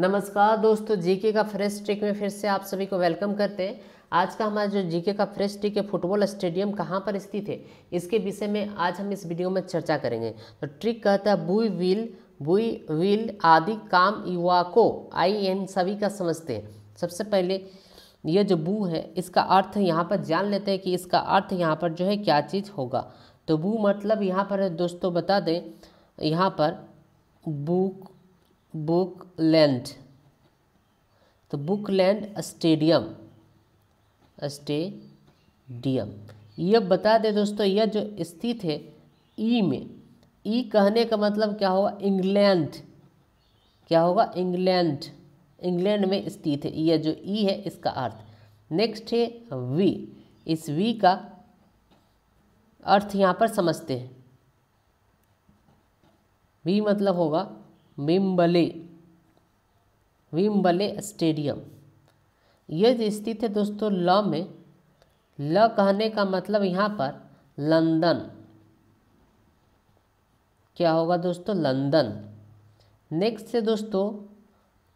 नमस्कार दोस्तों, जीके का फ्रेश ट्रिक में फिर से आप सभी को वेलकम करते हैं। आज का हमारा जो जीके का फ्रेश ट्रिक है, फुटबॉल स्टेडियम कहाँ पर स्थित है, इसके विषय में आज हम इस वीडियो में चर्चा करेंगे। तो ट्रिक कहता है बुई व्हील आदि काम युवा को आई एन सभी का समझते हैं। सबसे पहले यह जो बू है इसका अर्थ यहाँ पर जान लेते हैं कि इसका अर्थ यहाँ पर जो है क्या चीज़ होगा। तो बू मतलब यहाँ पर है दोस्तों, बता दें यहाँ पर बुकलैंड, तो बुकलैंड स्टेडियम यह बता दे दोस्तों, यह जो स्थित है ई में, ई कहने का मतलब क्या होगा, इंग्लैंड। क्या होगा, इंग्लैंड, इंग्लैंड में स्थित है। यह जो ई है इसका अर्थ। नेक्स्ट है वी, इस वी का अर्थ यहाँ पर समझते हैं। वी मतलब होगा विम्बले स्टेडियम, यह स्थित है दोस्तों ल में। ल कहने का मतलब यहाँ पर लंदन। क्या होगा दोस्तों, लंदन। नेक्स्ट से दोस्तों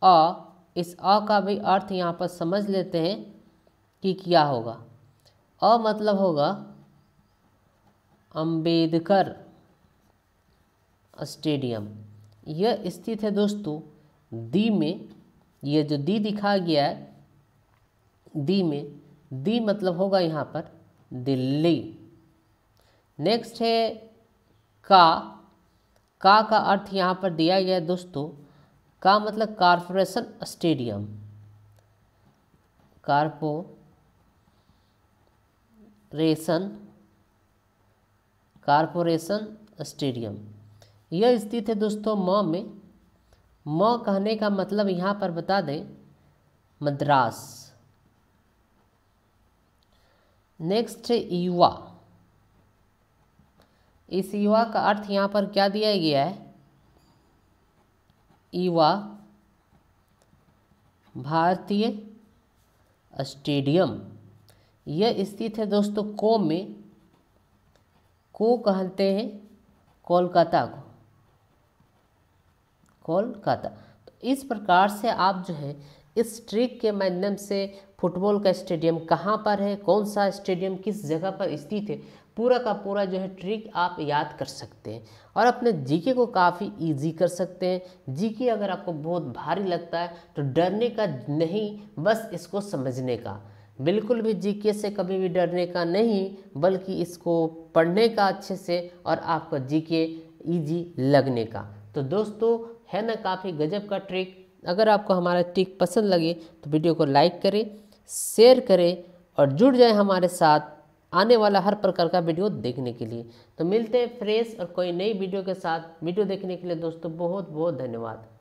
अ, इस अ का भी अर्थ यहाँ पर समझ लेते हैं कि क्या होगा। अ मतलब होगा अंबेडकर स्टेडियम, यह स्थित है दोस्तों दी में। यह जो दी दिखा गया है दी में, दी मतलब होगा यहाँ पर दिल्ली। नेक्स्ट है का अर्थ यहाँ पर दिया गया है दोस्तों, का मतलब कॉर्पोरेशन स्टेडियम, कॉर्पोरेशन स्टेडियम, यह स्थित है दोस्तों म में। म कहने का मतलब यहाँ पर बता दें मद्रास। नेक्स्ट है युवा, इस युवा का अर्थ यहाँ पर क्या दिया गया है, युवा भारतीय स्टेडियम, यह स्थित है दोस्तों को में। को कहते हैं कोलकाता को, कोलकाता। तो इस प्रकार से आप जो है इस ट्रिक के माध्यम से फुटबॉल का स्टेडियम कहाँ पर है, कौन सा स्टेडियम किस जगह पर स्थित है, पूरा का पूरा जो है ट्रिक आप याद कर सकते हैं और अपने जीके को काफ़ी इजी कर सकते हैं। जीके अगर आपको बहुत भारी लगता है तो डरने का नहीं, बस इसको समझने का। बिल्कुल भी जीके से कभी भी डरने का नहीं, बल्कि इसको पढ़ने का अच्छे से और आपको जीके इजी लगने का। तो दोस्तों है ना काफ़ी गजब का ट्रिक। अगर आपको हमारा ट्रिक पसंद लगे तो वीडियो को लाइक करें, शेयर करें और जुड़ जाए हमारे साथ आने वाला हर प्रकार का वीडियो देखने के लिए। तो मिलते हैं फ्रेश और कोई नई वीडियो के साथ। वीडियो देखने के लिए दोस्तों बहुत बहुत धन्यवाद।